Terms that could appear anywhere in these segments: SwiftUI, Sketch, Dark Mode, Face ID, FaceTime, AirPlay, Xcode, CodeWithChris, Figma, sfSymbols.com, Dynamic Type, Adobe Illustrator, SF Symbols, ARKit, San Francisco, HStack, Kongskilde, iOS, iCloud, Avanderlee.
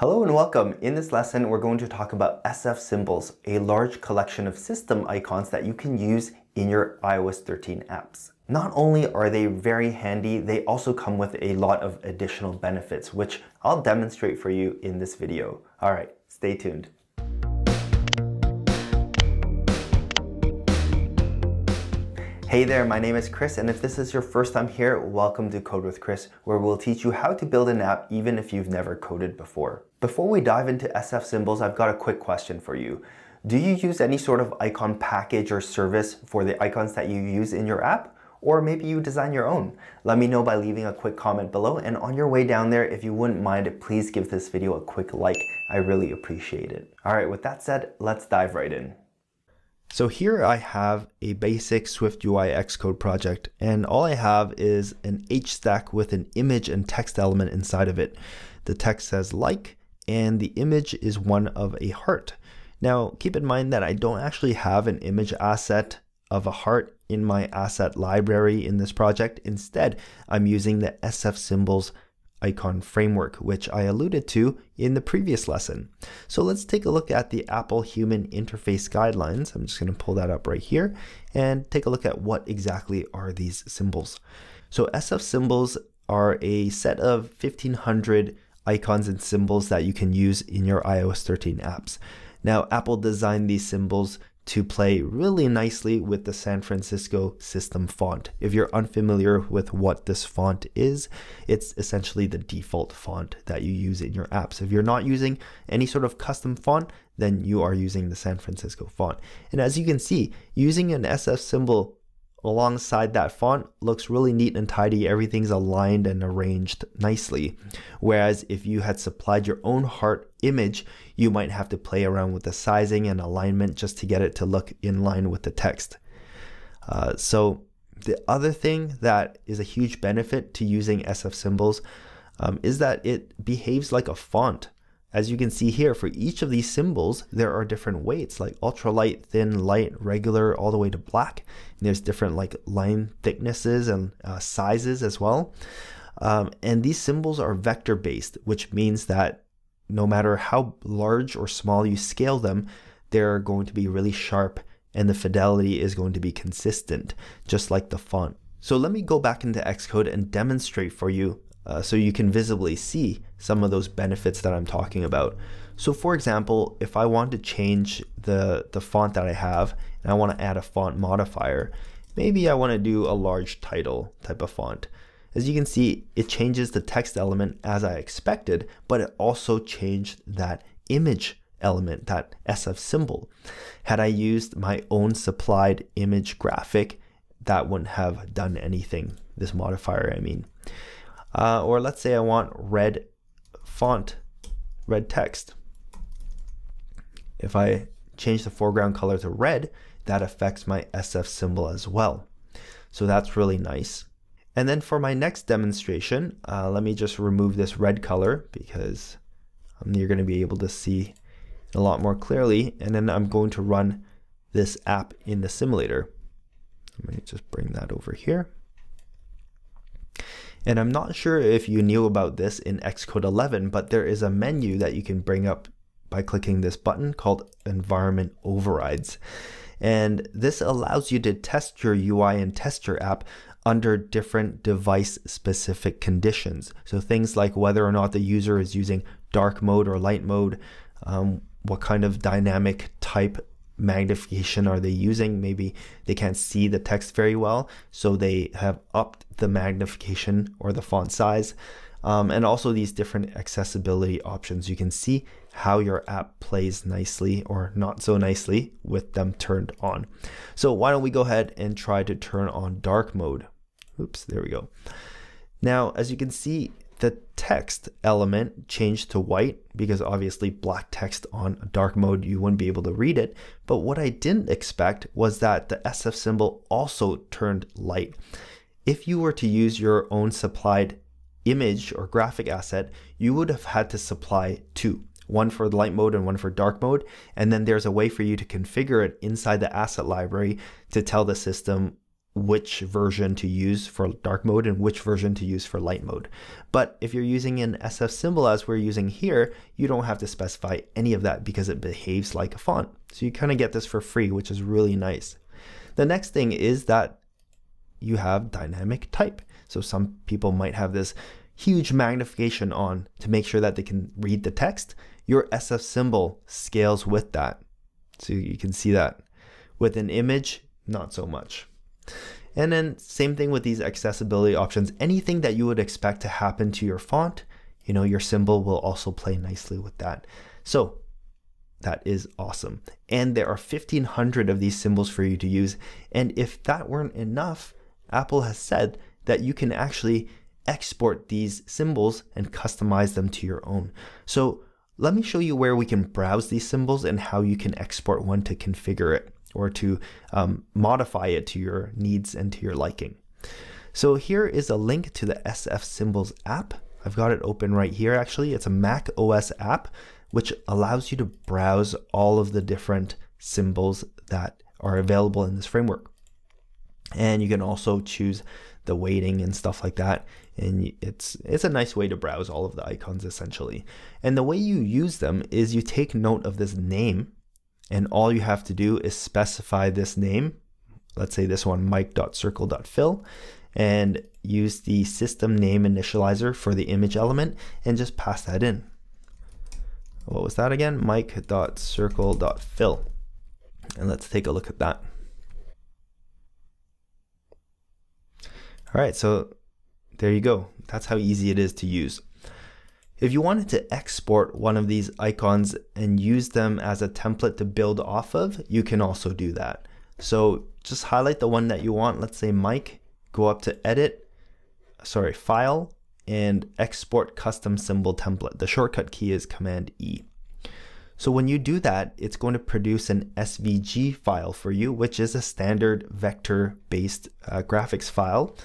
Hello and welcome. In this lesson, we're going to talk about SF symbols, a large collection of system icons that you can use in your iOS 13 apps. Not only are they very handy, they also come with a lot of additional benefits, which I'll demonstrate for you in this video. All right, stay tuned. Hey there, my name is Chris, and if this is your first time here, welcome to Code with Chris, where we'll teach you how to build an app even if you've never coded before. Before we dive into SF symbols, I've got a quick question for you. Do you use any sort of icon package or service for the icons that you use in your app? Or maybe you design your own? Let me know by leaving a quick comment below, and on your way down there, if you wouldn't mind, please give this video a quick like. I really appreciate it. All right, with that said, let's dive right in. So here I have a basic SwiftUI Xcode project, and all I have is an HStack with an image and text element inside of it. The text says like, and the image is one of a heart. Now keep in mind that I don't actually have an image asset of a heart in my asset library in this project. Instead, I'm using the SF symbols icon framework, which I alluded to in the previous lesson. So let's take a look at the Apple Human Interface Guidelines. I'm just going to pull that up right here and take a look at what exactly are these symbols. So SF symbols are a set of 1,500 icons and symbols that you can use in your iOS 13 apps. Now, Apple designed these symbols to play really nicely with the San Francisco system font. If you're unfamiliar with what this font is, it's essentially the default font that you use in your apps. If you're not using any sort of custom font, then you are using the San Francisco font. And as you can see, using an SF symbol alongside that font looks really neat and tidy. Everything's aligned and arranged nicely. Whereas if you had supplied your own heart image, you might have to play around with the sizing and alignment just to get it to look in line with the text. So the other thing that is a huge benefit to using SF symbols is that it behaves like a font. As you can see here, for each of these symbols, there are different weights, like ultralight, thin, light, regular, all the way to black. And there's different like line thicknesses and sizes as well. And these symbols are vector-based, which means that no matter how large or small you scale them, they're going to be really sharp and the fidelity is going to be consistent, just like the font. So let me go back into Xcode and demonstrate for you so you can visibly see some of those benefits that I'm talking about. So for example, if I want to change the font that I have, and I want to add a font modifier, maybe I want to do a large title type of font. As you can see, it changes the text element as I expected, but it also changed that image element, that SF symbol. Had I used my own supplied image graphic, that wouldn't have done anything, this modifier I mean. Or let's say I want red font, red text. If I change the foreground color to red, that affects my SF symbol as well. So that's really nice. And then for my next demonstration, let me just remove this red color because you're going to be able to see a lot more clearly. And then I'm going to run this app in the simulator. Let me just bring that over here. And I'm not sure if you knew about this in Xcode 11, but there is a menu that you can bring up by clicking this button called Environment Overrides. And this allows you to test your UI and test your app under different device-specific conditions. So things like whether or not the user is using dark mode or light mode, what kind of dynamic type magnification are they using? Maybe they can't see the text very well, so they have upped the magnification or the font size, and also these different accessibility options. You can see how your app plays nicely or not so nicely with them turned on. So why don't we go ahead and try to turn on dark mode? Oops, there we go. Now, as you can see, the text element changed to white because obviously black text on dark mode, you wouldn't be able to read it. But what I didn't expect was that the SF symbol also turned light. If you were to use your own supplied image or graphic asset, you would have had to supply two, one for light mode and one for dark mode. And then there's a way for you to configure it inside the asset library to tell the system which version to use for dark mode and which version to use for light mode. But if you're using an SF symbol as we're using here, you don't have to specify any of that because it behaves like a font. So you kind of get this for free, which is really nice. The next thing is that you have dynamic type. So some people might have this huge magnification on to make sure that they can read the text. Your SF symbol scales with that. So you can see that. With an image, not so much. And then same thing with these accessibility options. Anything that you would expect to happen to your font, you know, your symbol will also play nicely with that. So that is awesome. And there are 1,500 of these symbols for you to use. And if that weren't enough, Apple has said that you can actually export these symbols and customize them to your own. So let me show you where we can browse these symbols and how you can export one to configure it or to modify it to your needs and to your liking. So here is a link to the SF Symbols app. I've got it open right here actually. It's a Mac OS app which allows you to browse all of the different symbols that are available in this framework. And you can also choose the weighting and stuff like that. And it's a nice way to browse all of the icons essentially. And the way you use them is you take note of this name, and all you have to do is specify this name. Let's say this one, mic.circle.fill, and use the system name initializer for the image element and just pass that in. What was that again? mic.circle.fill. And let's take a look at that. All right, so there you go. That's how easy it is to use. If you wanted to export one of these icons and use them as a template to build off of, you can also do that. So just highlight the one that you want. Let's say mic, go up to edit, sorry, file, and export custom symbol template. The shortcut key is Command E. So when you do that, it's going to produce an SVG file for you, which is a standard vector-based graphics file.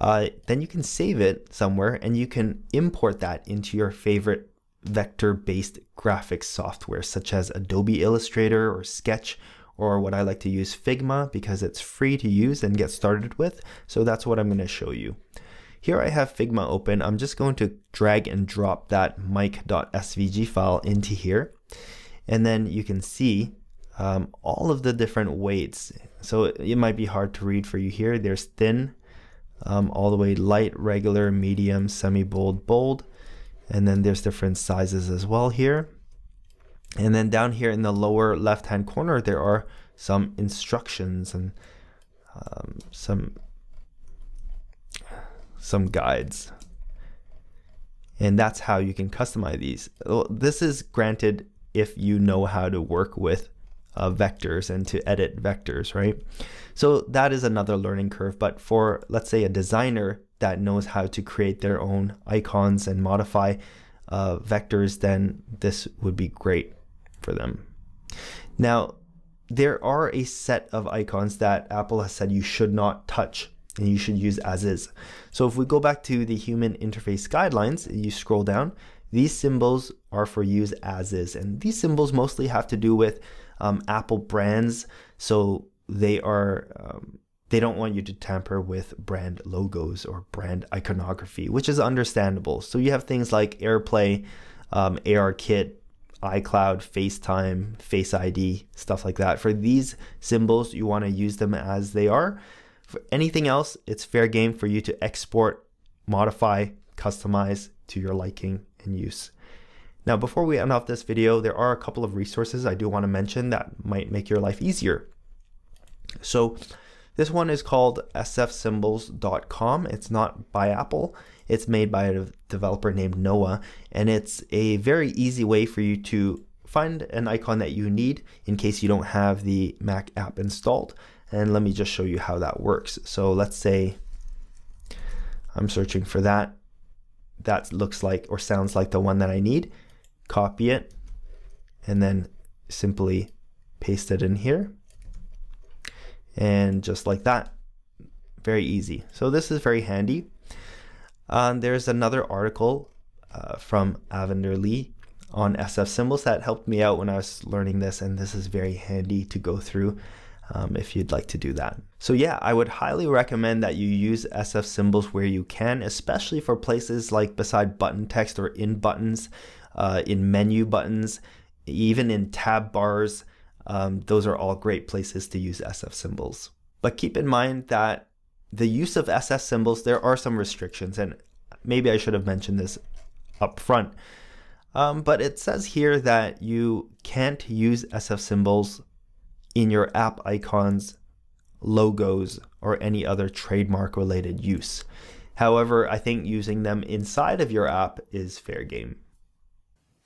Then you can save it somewhere and you can import that into your favorite vector-based graphics software such as Adobe Illustrator or Sketch, or what I like to use, Figma, because it's free to use and get started with. So that's what I'm going to show you. Here I have Figma open. I'm just going to drag and drop that mic.svg file into here, and then you can see all of the different weights. So it might be hard to read for you here. There's thin, all the way light, regular, medium, semi-bold, bold, and then there's different sizes as well here. And then down here in the lower left hand corner there are some instructions and some guides, and that's how you can customize these. This is granted if you know how to work with vectors and to edit vectors, right? So that is another learning curve, but for, let's say, a designer that knows how to create their own icons and modify vectors, then this would be great for them. Now, there are a set of icons that Apple has said you should not touch and you should use as is. So if we go back to the human interface guidelines, you scroll down, these symbols are for use as is, and these symbols mostly have to do with Apple brands, so they are they don't want you to tamper with brand logos or brand iconography, which is understandable. So you have things like AirPlay, ARKit, iCloud, FaceTime, Face ID, stuff like that. For these symbols, you want to use them as they are. For anything else, it's fair game for you to export, modify, customize to your liking and use. Now, before we end off this video, there are a couple of resources I do want to mention that might make your life easier. So this one is called sfSymbols.com. It's not by Apple. It's made by a developer named Noah, and it's a very easy way for you to find an icon that you need in case you don't have the Mac app installed. And let me just show you how that works. So let's say I'm searching for that. That looks like or sounds like the one that I need. Copy it and then simply paste it in here, and just like that, very easy. So this is very handy. There's another article from Avanderlee on SF symbols that helped me out when I was learning this, and this is very handy to go through if you'd like to do that. So yeah, I would highly recommend that you use SF symbols where you can, especially for places like beside button text or in buttons, in menu buttons, even in tab bars. Those are all great places to use SF symbols. But keep in mind that the use of SF symbols, there are some restrictions, and maybe I should have mentioned this up front. But it says here that you can't use SF symbols in your app icons, logos, or any other trademark related use. However, I think using them inside of your app is fair game.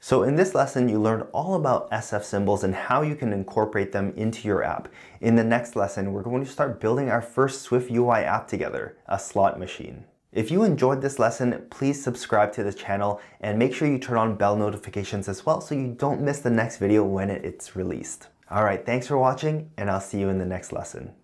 So in this lesson, you learned all about SF symbols and how you can incorporate them into your app. In the next lesson, we're going to start building our first SwiftUI app together, a slot machine. If you enjoyed this lesson, please subscribe to the channel and make sure you turn on bell notifications as well so you don't miss the next video when it's released. All right, thanks for watching, and I'll see you in the next lesson.